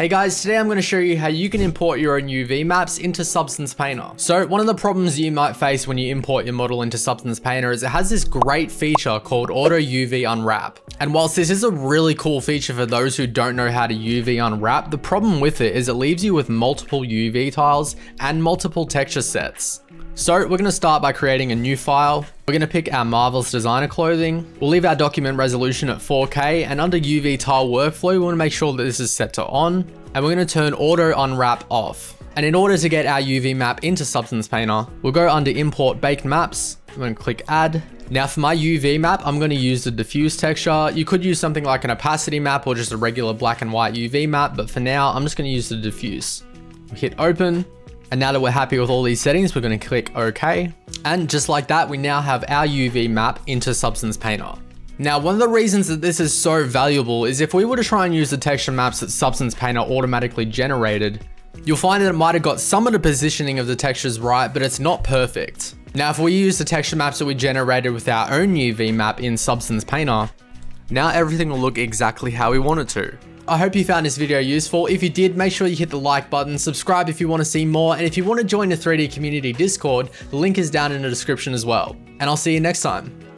Hey guys, today I'm going to show you how you can import your own UV maps into Substance Painter. So one of the problems you might face when you import your model into Substance Painter is it has this great feature called Auto UV Unwrap. And whilst this is a really cool feature for those who don't know how to UV unwrap, the problem with it is it leaves you with multiple UV tiles and multiple texture sets. So we're going to start by creating a new file. We're going to pick our Marvelous Designer clothing. We'll leave our document resolution at 4K, and under UV Tile Workflow, we want to make sure that this is set to on, and we're going to turn Auto Unwrap off. And in order to get our UV map into Substance Painter, we'll go under Import Baked Maps. I'm going to click Add. Now for my UV map, I'm going to use the diffuse texture. You could use something like an opacity map or just a regular black and white UV map, but for now, I'm just going to use the diffuse. We hit Open. And now that we're happy with all these settings, we're going to click OK. And just like that, we now have our UV map into Substance Painter. Now, one of the reasons that this is so valuable is if we were to try and use the texture maps that Substance Painter automatically generated, you'll find that it might have got some of the positioning of the textures right, but it's not perfect. Now, if we use the texture maps that we generated with our own UV map in Substance Painter, now everything will look exactly how we want it to. I hope you found this video useful. If you did, make sure you hit the like button, subscribe if you want to see more, and if you want to join the 3D Community Discord, the link is down in the description as well. And I'll see you next time.